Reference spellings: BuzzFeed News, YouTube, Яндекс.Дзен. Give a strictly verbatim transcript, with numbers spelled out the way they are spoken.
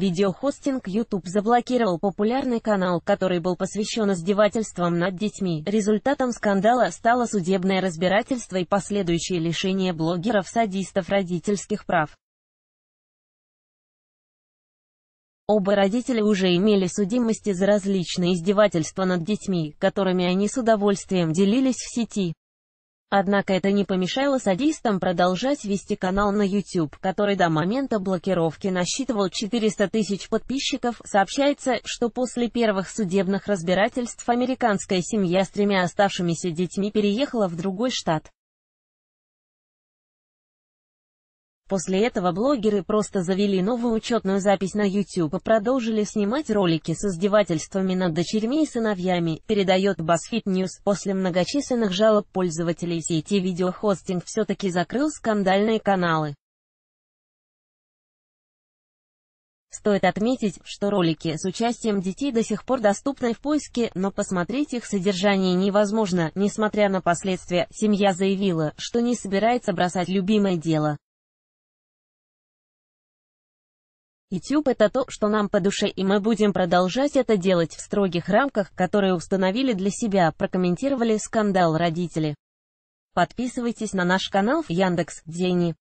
Видеохостинг YouTube заблокировал популярный канал, который был посвящен издевательствам над детьми. Результатом скандала стало судебное разбирательство и последующее лишение блогеров-садистов родительских прав. Оба родителя уже имели судимости за различные издевательства над детьми, которыми они с удовольствием делились в сети. Однако это не помешало садистам продолжать вести канал на YouTube, который до момента блокировки насчитывал четыреста тысяч подписчиков. Сообщается, что после первых судебных разбирательств американская семья с тремя оставшимися детьми переехала в другой штат. После этого блогеры просто завели новую учетную запись на YouTube и продолжили снимать ролики с издевательствами над дочерьми и сыновьями, передает BuzzFeed News. После многочисленных жалоб пользователей сети видеохостинг все-таки закрыл скандальные каналы. Стоит отметить, что ролики с участием детей до сих пор доступны в поиске, но посмотреть их содержание невозможно. Несмотря на последствия, семья заявила, что не собирается бросать любимое дело. YouTube — это то, что нам по душе, и мы будем продолжать это делать в строгих рамках, которые установили для себя, прокомментировали скандал родители. Подписывайтесь на наш канал в Яндекс.Дзене.